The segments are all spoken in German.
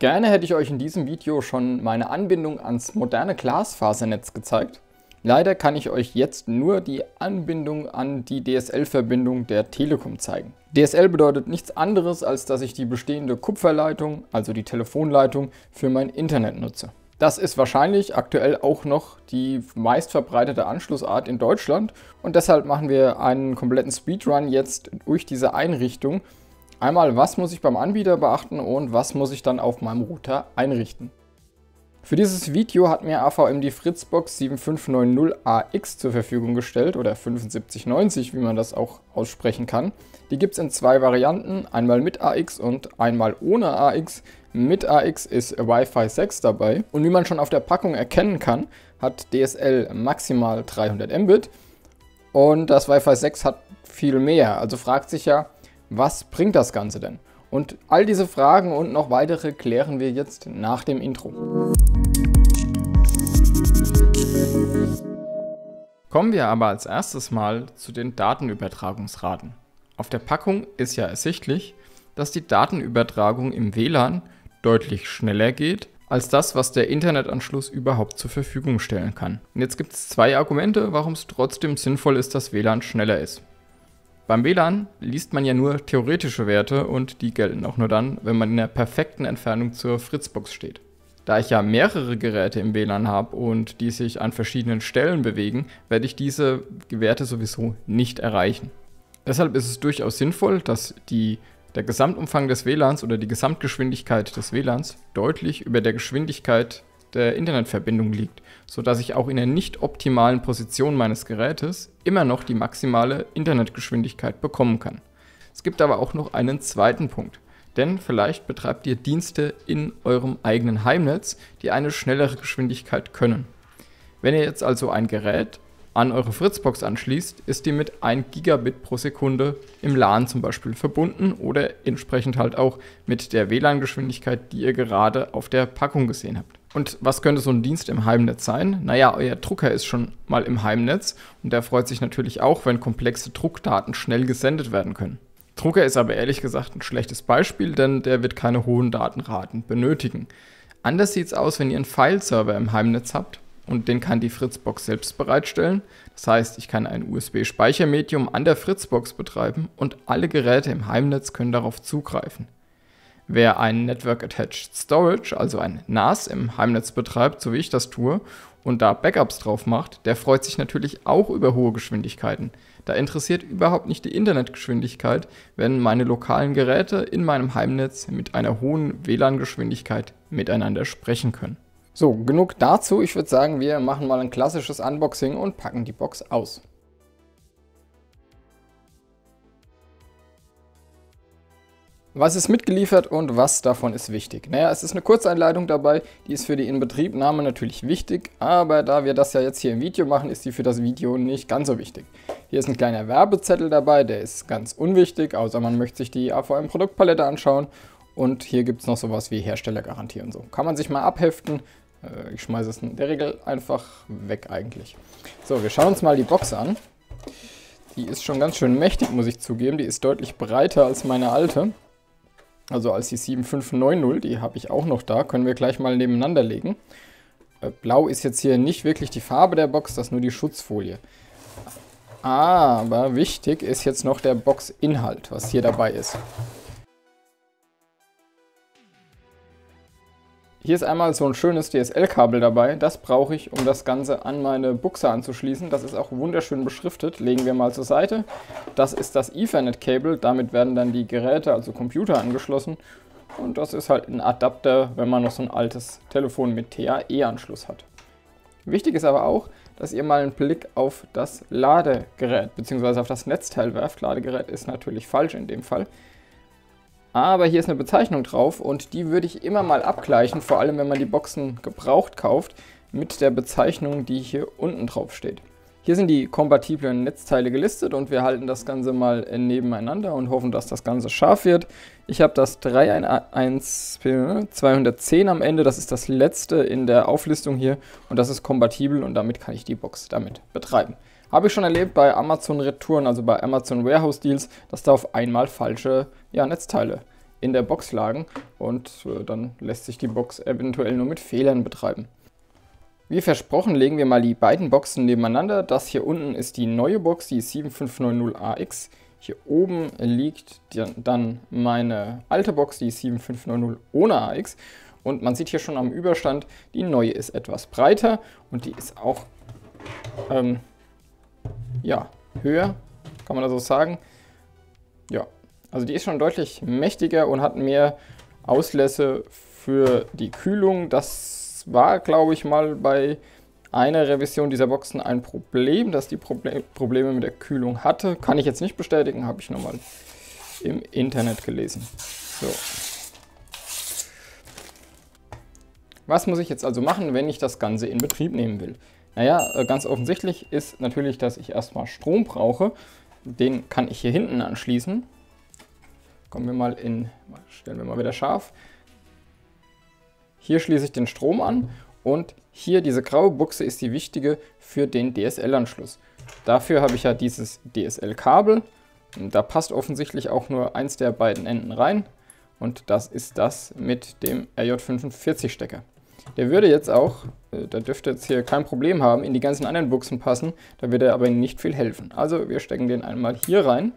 Gerne hätte ich euch in diesem Video schon meine Anbindung ans moderne Glasfasernetz gezeigt. Leider kann ich euch jetzt nur die Anbindung an die DSL-Verbindung der Telekom zeigen. DSL bedeutet nichts anderes, als dass ich die bestehende Kupferleitung, also die Telefonleitung, für mein Internet nutze. Das ist wahrscheinlich aktuell auch noch die meistverbreitete Anschlussart in Deutschland und deshalb machen wir einen kompletten Speedrun jetzt durch diese Einrichtung. Einmal, was muss ich beim Anbieter beachten und was muss ich dann auf meinem Router einrichten. Für dieses Video hat mir AVM die Fritzbox 7590 AX zur Verfügung gestellt, oder 7590, wie man das auch aussprechen kann. Die gibt es in zwei Varianten, einmal mit AX und einmal ohne AX. Mit AX ist WiFi 6 dabei und wie man schon auf der Packung erkennen kann, hat DSL maximal 300 Mbit und das WiFi 6 hat viel mehr, also fragt sich ja, was bringt das Ganze denn? Und all diese Fragen und noch weitere klären wir jetzt nach dem Intro. Kommen wir aber als erstes mal zu den Datenübertragungsraten. Auf der Packung ist ja ersichtlich, dass die Datenübertragung im WLAN deutlich schneller geht, als das, was der Internetanschluss überhaupt zur Verfügung stellen kann. Und jetzt gibt es zwei Argumente, warum es trotzdem sinnvoll ist, dass WLAN schneller ist. Beim WLAN liest man ja nur theoretische Werte und die gelten auch nur dann, wenn man in der perfekten Entfernung zur Fritzbox steht. Da ich ja mehrere Geräte im WLAN habe und die sich an verschiedenen Stellen bewegen, werde ich diese Werte sowieso nicht erreichen. Deshalb ist es durchaus sinnvoll, dass der Gesamtumfang des WLANs oder die Gesamtgeschwindigkeit des WLANs deutlich über der Geschwindigkeit der Internetverbindung liegt, sodass ich auch in der nicht optimalen Position meines Gerätes immer noch die maximale Internetgeschwindigkeit bekommen kann. Es gibt aber auch noch einen zweiten Punkt, denn vielleicht betreibt ihr Dienste in eurem eigenen Heimnetz, die eine schnellere Geschwindigkeit können. Wenn ihr jetzt also ein Gerät an eure Fritzbox anschließt, ist die mit 1 Gigabit pro Sekunde im LAN zum Beispiel verbunden oder entsprechend halt auch mit der WLAN-Geschwindigkeit, die ihr gerade auf der Packung gesehen habt. Und was könnte so ein Dienst im Heimnetz sein? Naja, euer Drucker ist schon mal im Heimnetz und der freut sich natürlich auch, wenn komplexe Druckdaten schnell gesendet werden können. Drucker ist aber ehrlich gesagt ein schlechtes Beispiel, denn der wird keine hohen Datenraten benötigen. Anders sieht es aus, wenn ihr einen File-Server im Heimnetz habt. Und den kann die Fritzbox selbst bereitstellen. Das heißt, ich kann ein USB-Speichermedium an der Fritzbox betreiben und alle Geräte im Heimnetz können darauf zugreifen. Wer ein Network Attached Storage, also ein NAS im Heimnetz betreibt, so wie ich das tue, und da Backups drauf macht, der freut sich natürlich auch über hohe Geschwindigkeiten. Da interessiert überhaupt nicht die Internetgeschwindigkeit, wenn meine lokalen Geräte in meinem Heimnetz mit einer hohen WLAN-Geschwindigkeit miteinander sprechen können. So, genug dazu. Ich würde sagen, wir machen mal ein klassisches Unboxing und packen die Box aus. Was ist mitgeliefert und was davon ist wichtig? Naja, es ist eine Kurzeinleitung dabei, die ist für die Inbetriebnahme natürlich wichtig, aber da wir das ja jetzt hier im Video machen, ist die für das Video nicht ganz so wichtig. Hier ist ein kleiner Werbezettel dabei, der ist ganz unwichtig, außer man möchte sich die AVM-Produktpalette anschauen. Und hier gibt es noch sowas wie Herstellergarantie und so. Kann man sich mal abheften. Ich schmeiße es in der Regel einfach weg eigentlich. So, wir schauen uns mal die Box an. Die ist schon ganz schön mächtig, muss ich zugeben. Die ist deutlich breiter als meine alte. Also als die 7590, die habe ich auch noch da. Können wir gleich mal nebeneinander legen. Blau ist jetzt hier nicht wirklich die Farbe der Box, das ist nur die Schutzfolie. Aber wichtig ist jetzt noch der Boxinhalt, was hier dabei ist. Hier ist einmal so ein schönes DSL-Kabel dabei, das brauche ich, um das Ganze an meine Buchse anzuschließen. Das ist auch wunderschön beschriftet, legen wir mal zur Seite. Das ist das Ethernet-Kabel, damit werden dann die Geräte, also Computer, angeschlossen. Und das ist halt ein Adapter, wenn man noch so ein altes Telefon mit TAE-Anschluss hat. Wichtig ist aber auch, dass ihr mal einen Blick auf das Ladegerät bzw. auf das Netzteil werft. Ladegerät ist natürlich falsch in dem Fall. Aber hier ist eine Bezeichnung drauf und die würde ich immer mal abgleichen, vor allem wenn man die Boxen gebraucht kauft, mit der Bezeichnung, die hier unten drauf steht. Hier sind die kompatiblen Netzteile gelistet und wir halten das Ganze mal nebeneinander und hoffen, dass das Ganze scharf wird. Ich habe das 3&1 210 am Ende, das ist das letzte in der Auflistung hier und das ist kompatibel und damit kann ich die Box damit betreiben. Habe ich schon erlebt bei Amazon-Retouren, also bei Amazon Warehouse-Deals, dass da auf einmal falsche Netzteile in der Box lagen und dann lässt sich die Box eventuell nur mit Fehlern betreiben. Wie versprochen legen wir mal die beiden Boxen nebeneinander. Das hier unten ist die neue Box, die 7590 AX. Hier oben liegt dann meine alte Box, die 7590 ohne AX. Und man sieht hier schon am Überstand, die neue ist etwas breiter und die ist auch ja, höher, kann man da so sagen. Ja, also die ist schon deutlich mächtiger und hat mehr Auslässe für die Kühlung. Das war, glaube ich, mal bei einer Revision dieser Boxen ein Problem, dass die Probleme mit der Kühlung hatte. Kann ich jetzt nicht bestätigen, habe ich nochmal im Internet gelesen. So. Was muss ich jetzt also machen, wenn ich das Ganze in Betrieb nehmen will? Naja, ganz offensichtlich ist natürlich, dass ich erstmal Strom brauche. Den kann ich hier hinten anschließen. Kommen wir mal in, stellen wir mal wieder scharf. Hier schließe ich den Strom an und hier diese graue Buchse ist die wichtige für den DSL-Anschluss. Dafür habe ich ja dieses DSL-Kabel. Da passt offensichtlich auch nur eins der beiden Enden rein. Und das ist das mit dem RJ45-Stecker. Der würde jetzt auch, da dürfte jetzt hier kein Problem haben, in die ganzen anderen Buchsen passen, da würde er aber nicht viel helfen. Also wir stecken den einmal hier rein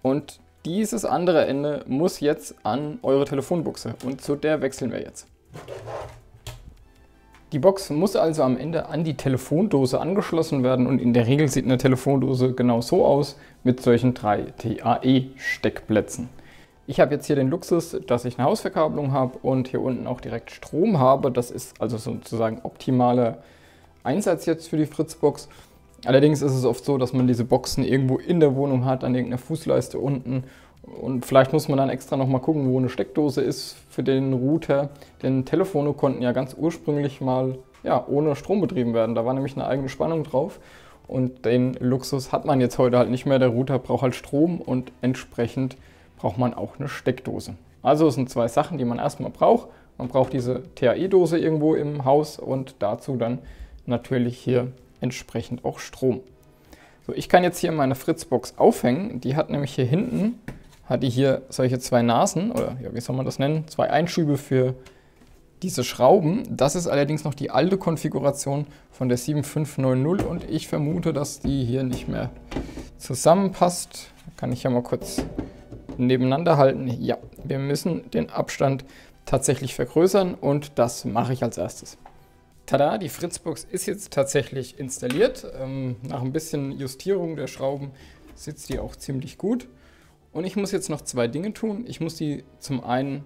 und dieses andere Ende muss jetzt an eure Telefonbuchse und zu der wechseln wir jetzt. Die Box muss also am Ende an die Telefondose angeschlossen werden und in der Regel sieht eine Telefondose genau so aus mit solchen 3 TAE-Steckplätzen. Ich habe jetzt hier den Luxus, dass ich eine Hausverkabelung habe und hier unten auch direkt Strom habe. Das ist also sozusagen optimaler Einsatz jetzt für die Fritzbox. Allerdings ist es oft so, dass man diese Boxen irgendwo in der Wohnung hat, an irgendeiner Fußleiste unten. Und vielleicht muss man dann extra nochmal gucken, wo eine Steckdose ist für den Router. Denn Telefone konnten ja ganz ursprünglich mal ohne Strom betrieben werden. Da war nämlich eine eigene Spannung drauf. Und den Luxus hat man jetzt heute halt nicht mehr. Der Router braucht halt Strom und entsprechend braucht man auch eine Steckdose. Also es sind zwei Sachen, die man erstmal braucht. Man braucht diese TAE-Dose irgendwo im Haus und dazu dann natürlich hier entsprechend auch Strom. So, ich kann jetzt hier meine Fritzbox aufhängen. Die hat nämlich hier hinten, hat die hier solche zwei Nasen, oder ja, wie soll man das nennen, zwei Einschübe für diese Schrauben. Das ist allerdings noch die alte Konfiguration von der 7590 und ich vermute, dass die hier nicht mehr zusammenpasst. Da kann ich ja mal kurz nebeneinander halten. Ja, wir müssen den Abstand tatsächlich vergrößern und das mache ich als erstes. Tada, die Fritzbox ist jetzt tatsächlich installiert. Nach ein bisschen Justierung der Schrauben sitzt die auch ziemlich gut. Und ich muss jetzt noch zwei Dinge tun. Ich muss die zum einen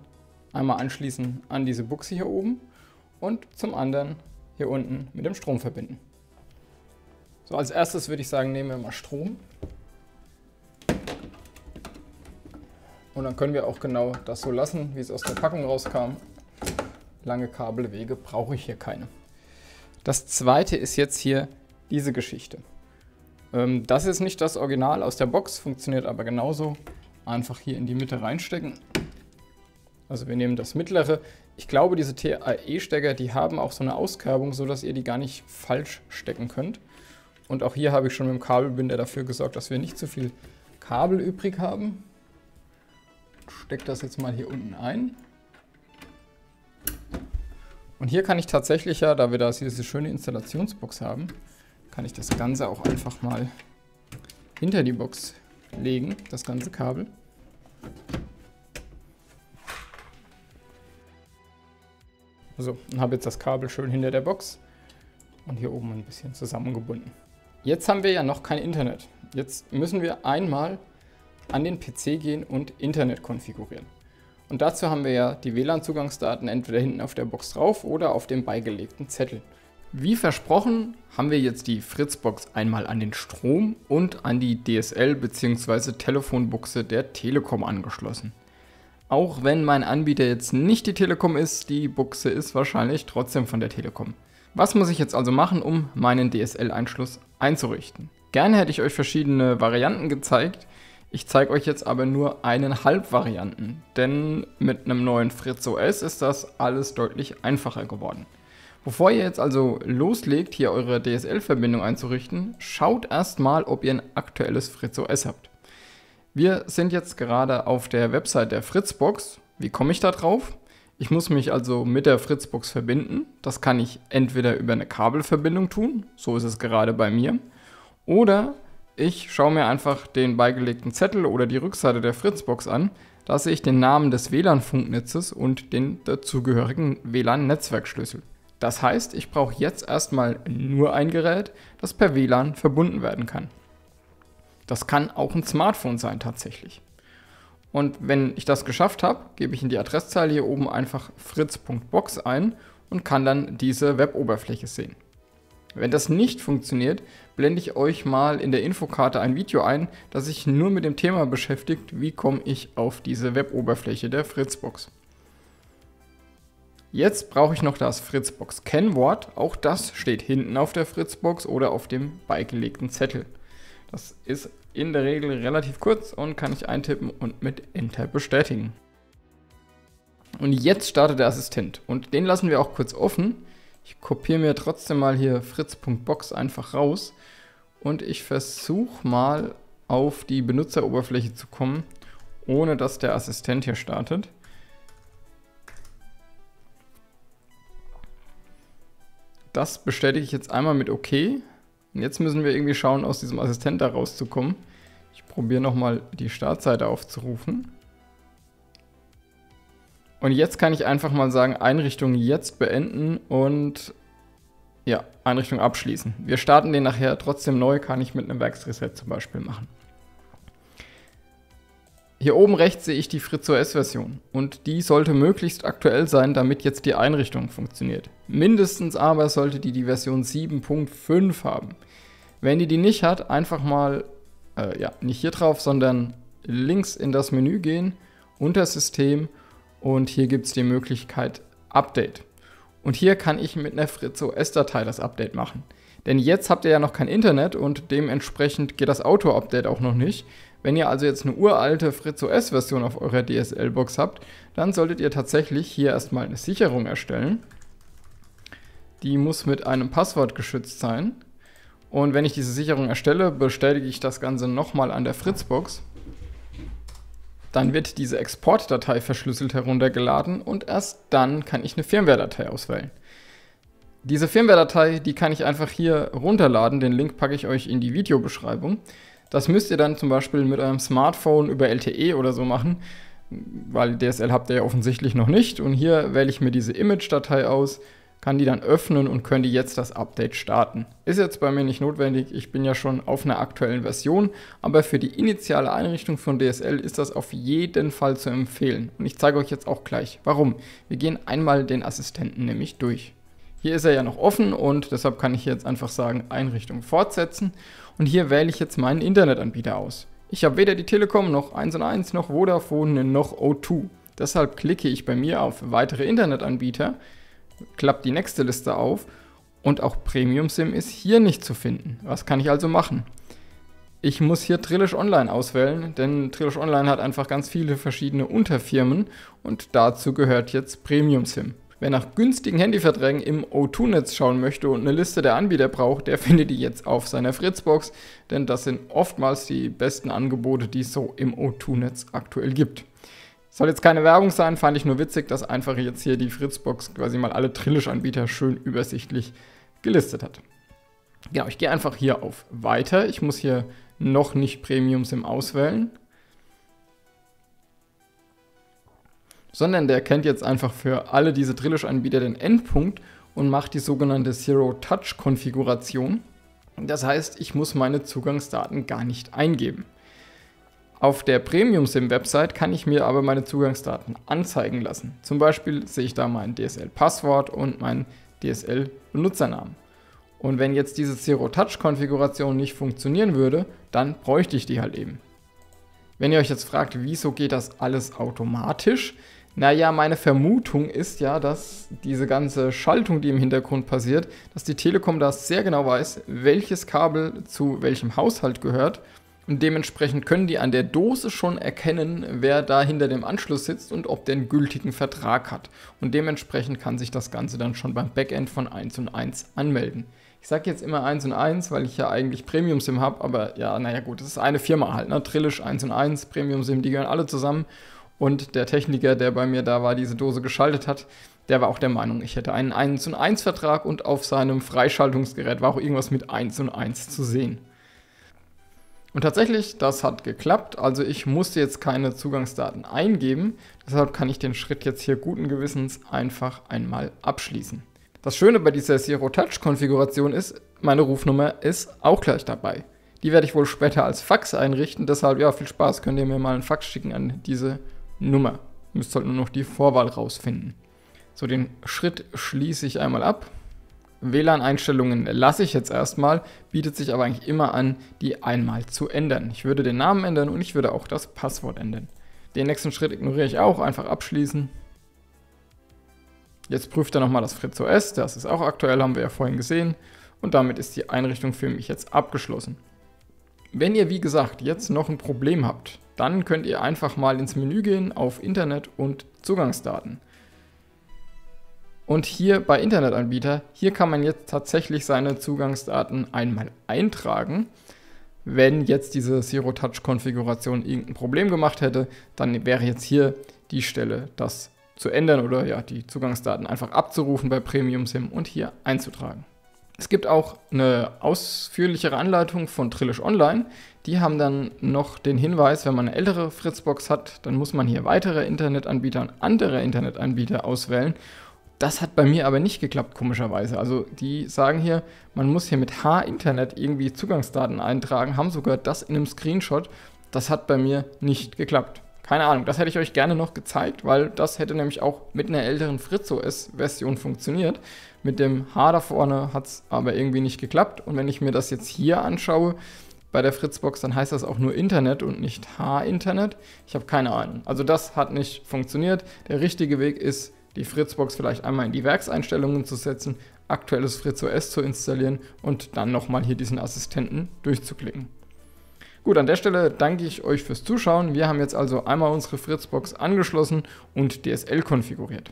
einmal anschließen an diese Buchse hier oben und zum anderen hier unten mit dem Strom verbinden. So, als erstes würde ich sagen, nehmen wir mal Strom. Und dann können wir auch genau das so lassen, wie es aus der Packung rauskam. Lange Kabelwege brauche ich hier keine. Das zweite ist jetzt hier diese Geschichte. Das ist nicht das Original aus der Box, funktioniert aber genauso. Einfach hier in die Mitte reinstecken. Also wir nehmen das mittlere. Ich glaube, diese TAE-Stecker, die haben auch so eine Auskerbung, sodass ihr die gar nicht falsch stecken könnt. Und auch hier habe ich schon mit dem Kabelbinder dafür gesorgt, dass wir nicht zu viel Kabel übrig haben. Stecke das jetzt mal hier unten ein. Und hier kann ich tatsächlich ja, da wir da diese schöne Installationsbox haben, kann ich das Ganze auch einfach mal hinter die Box legen, das ganze Kabel. So, und habe jetzt das Kabel schön hinter der Box und hier oben ein bisschen zusammengebunden. Jetzt haben wir ja noch kein Internet. Jetzt müssen wir einmal an den PC gehen und Internet konfigurieren. Und dazu haben wir ja die WLAN-Zugangsdaten entweder hinten auf der Box drauf oder auf dem beigelegten Zettel. Wie versprochen haben wir jetzt die Fritzbox einmal an den Strom und an die DSL bzw. Telefonbuchse der Telekom angeschlossen. Auch wenn mein Anbieter jetzt nicht die Telekom ist, die Buchse ist wahrscheinlich trotzdem von der Telekom. Was muss ich jetzt also machen, um meinen DSL-Anschluss einzurichten? Gerne hätte ich euch verschiedene Varianten gezeigt. Ich zeige euch jetzt aber nur 1,5 Varianten, denn mit einem neuen FritzOS ist das alles deutlich einfacher geworden. Bevor ihr jetzt also loslegt, hier eure DSL-Verbindung einzurichten, schaut erstmal, ob ihr ein aktuelles FritzOS habt. Wir sind jetzt gerade auf der Website der Fritzbox. Wie komme ich da drauf? Ich muss mich also mit der Fritzbox verbinden. Das kann ich entweder über eine Kabelverbindung tun, so ist es gerade bei mir, oder ich schaue mir einfach den beigelegten Zettel oder die Rückseite der Fritzbox an. Da sehe ich den Namen des WLAN-Funknetzes und den dazugehörigen WLAN-Netzwerkschlüssel. Das heißt, ich brauche jetzt erstmal nur ein Gerät, das per WLAN verbunden werden kann. Das kann auch ein Smartphone sein tatsächlich. Und wenn ich das geschafft habe, gebe ich in die Adresszeile hier oben einfach FRITZ!Box ein und kann dann diese Web-Oberfläche sehen. Wenn das nicht funktioniert, blende ich euch mal in der Infokarte ein Video ein, das sich nur mit dem Thema beschäftigt, wie komme ich auf diese Web-Oberfläche der Fritzbox. Jetzt brauche ich noch das Fritzbox-Kennwort, auch das steht hinten auf der Fritzbox oder auf dem beigelegten Zettel. Das ist in der Regel relativ kurz und kann ich eintippen und mit Enter bestätigen. Und jetzt startet der Assistent und den lassen wir auch kurz offen. Ich kopiere mir trotzdem mal hier Fritz.box einfach raus und ich versuche mal auf die Benutzeroberfläche zu kommen, ohne dass der Assistent hier startet. Das bestätige ich jetzt einmal mit OK. Und jetzt müssen wir irgendwie schauen, aus diesem Assistent da rauszukommen. Ich probiere nochmal die Startseite aufzurufen. Und jetzt kann ich einfach mal sagen, Einrichtung jetzt beenden und ja, Einrichtung abschließen. Wir starten den nachher trotzdem neu, kann ich mit einem Werksreset zum Beispiel machen. Hier oben rechts sehe ich die FritzOS-Version und die sollte möglichst aktuell sein, damit jetzt die Einrichtung funktioniert. Mindestens aber sollte die Version 7.5 haben. Wenn die nicht hat, einfach mal, nicht hier drauf, sondern links in das Menü gehen, unter System und hier gibt es die Möglichkeit Update. Und hier kann ich mit einer FritzOS-Datei das Update machen. Denn jetzt habt ihr ja noch kein Internet und dementsprechend geht das Auto-Update auch noch nicht. Wenn ihr also jetzt eine uralte FritzOS-Version auf eurer DSL-Box habt, dann solltet ihr tatsächlich hier erstmal eine Sicherung erstellen. Die muss mit einem Passwort geschützt sein. Und wenn ich diese Sicherung erstelle, bestätige ich das Ganze nochmal an der Fritzbox. Dann wird diese Exportdatei verschlüsselt heruntergeladen und erst dann kann ich eine Firmware-Datei auswählen. Diese Firmware-Datei, die kann ich einfach hier runterladen, den Link packe ich euch in die Videobeschreibung. Das müsst ihr dann zum Beispiel mit eurem Smartphone über LTE oder so machen, weil DSL habt ihr ja offensichtlich noch nicht. Und hier wähle ich mir diese Image-Datei aus, kann die dann öffnen und könnte jetzt das Update starten. Ist jetzt bei mir nicht notwendig, ich bin ja schon auf einer aktuellen Version, aber für die initiale Einrichtung von DSL ist das auf jeden Fall zu empfehlen. Und ich zeige euch jetzt auch gleich, warum. Wir gehen einmal den Assistenten nämlich durch. Hier ist er ja noch offen und deshalb kann ich jetzt einfach sagen, Einrichtung fortsetzen. Und hier wähle ich jetzt meinen Internetanbieter aus. Ich habe weder die Telekom, noch 1&1, noch Vodafone, noch O2. Deshalb klicke ich bei mir auf weitere Internetanbieter, klappt die nächste Liste auf und auch PremiumSIM ist hier nicht zu finden. Was kann ich also machen? Ich muss hier Drillisch Online auswählen, denn Drillisch Online hat einfach ganz viele verschiedene Unterfirmen und dazu gehört jetzt PremiumSIM. Wer nach günstigen Handyverträgen im O2-Netz schauen möchte und eine Liste der Anbieter braucht, der findet die jetzt auf seiner Fritzbox, denn das sind oftmals die besten Angebote, die es so im O2-Netz aktuell gibt. Soll jetzt keine Werbung sein, fand ich nur witzig, dass einfach jetzt hier die Fritzbox quasi mal alle Drillisch-Anbieter schön übersichtlich gelistet hat. Genau, ich gehe einfach hier auf Weiter. Ich muss hier noch nicht PremiumSIM auswählen, sondern der kennt jetzt einfach für alle diese Drillisch-Anbieter den Endpunkt und macht die sogenannte Zero-Touch-Konfiguration. Das heißt, ich muss meine Zugangsdaten gar nicht eingeben. Auf der PremiumSIM-Website kann ich mir aber meine Zugangsdaten anzeigen lassen. Zum Beispiel sehe ich da mein DSL-Passwort und meinen DSL-Benutzernamen. Und wenn jetzt diese Zero-Touch-Konfiguration nicht funktionieren würde, dann bräuchte ich die halt eben. Wenn ihr euch jetzt fragt, wieso geht das alles automatisch? Naja, meine Vermutung ist ja, dass diese ganze Schaltung, die im Hintergrund passiert, dass die Telekom da sehr genau weiß, welches Kabel zu welchem Haushalt gehört. Und dementsprechend können die an der Dose schon erkennen, wer da hinter dem Anschluss sitzt und ob der einen gültigen Vertrag hat. Und dementsprechend kann sich das Ganze dann schon beim Backend von 1&1 anmelden. Ich sage jetzt immer 1&1, weil ich ja eigentlich PremiumSIM habe, aber ja, naja gut, es ist eine Firma halt, ne? Drillisch, 1&1, PremiumSIM, die gehören alle zusammen. Und der Techniker, der bei mir da war, diese Dose geschaltet hat, der war auch der Meinung, ich hätte einen 1&1 Vertrag und auf seinem Freischaltungsgerät war auch irgendwas mit 1&1 zu sehen. Und tatsächlich, das hat geklappt, also ich musste jetzt keine Zugangsdaten eingeben, deshalb kann ich den Schritt jetzt hier guten Gewissens einfach einmal abschließen. Das Schöne bei dieser Zero-Touch-Konfiguration ist, meine Rufnummer ist auch gleich dabei. Die werde ich wohl später als Fax einrichten, deshalb ja, viel Spaß, könnt ihr mir mal einen Fax schicken an diese Nummer. Ihr müsst halt nur noch die Vorwahl rausfinden. So, den Schritt schließe ich einmal ab. WLAN-Einstellungen lasse ich jetzt erstmal, bietet sich aber eigentlich immer an, die einmal zu ändern. Ich würde den Namen ändern und ich würde auch das Passwort ändern. Den nächsten Schritt ignoriere ich auch, einfach abschließen. Jetzt prüft er nochmal das FritzOS, das ist auch aktuell, haben wir ja vorhin gesehen. Und damit ist die Einrichtung für mich jetzt abgeschlossen. Wenn ihr, wie gesagt, jetzt noch ein Problem habt, dann könnt ihr einfach mal ins Menü gehen auf Internet und Zugangsdaten. Und hier bei Internetanbieter, hier kann man jetzt tatsächlich seine Zugangsdaten einmal eintragen. Wenn jetzt diese Zero-Touch-Konfiguration irgendein Problem gemacht hätte, dann wäre jetzt hier die Stelle, das zu ändern oder ja, die Zugangsdaten einfach abzurufen bei PremiumSIM und hier einzutragen. Es gibt auch eine ausführlichere Anleitung von Drillisch Online. Die haben dann noch den Hinweis, wenn man eine ältere Fritzbox hat, dann muss man hier weitere Internetanbieter und andere Internetanbieter auswählen. Das hat bei mir aber nicht geklappt, komischerweise. Also die sagen hier, man muss hier mit H-Internet irgendwie Zugangsdaten eintragen, haben sogar das in einem Screenshot. Das hat bei mir nicht geklappt. Keine Ahnung, das hätte ich euch gerne noch gezeigt, weil das hätte nämlich auch mit einer älteren FritzOS-Version funktioniert. Mit dem H da vorne hat es aber irgendwie nicht geklappt. Und wenn ich mir das jetzt hier anschaue, bei der Fritzbox, dann heißt das auch nur Internet und nicht H-Internet. Ich habe keine Ahnung. Also das hat nicht funktioniert. Der richtige Weg ist, die Fritzbox vielleicht einmal in die Werkseinstellungen zu setzen, aktuelles FritzOS zu installieren und dann nochmal hier diesen Assistenten durchzuklicken. Gut, an der Stelle danke ich euch fürs Zuschauen. Wir haben jetzt also einmal unsere Fritzbox angeschlossen und DSL konfiguriert.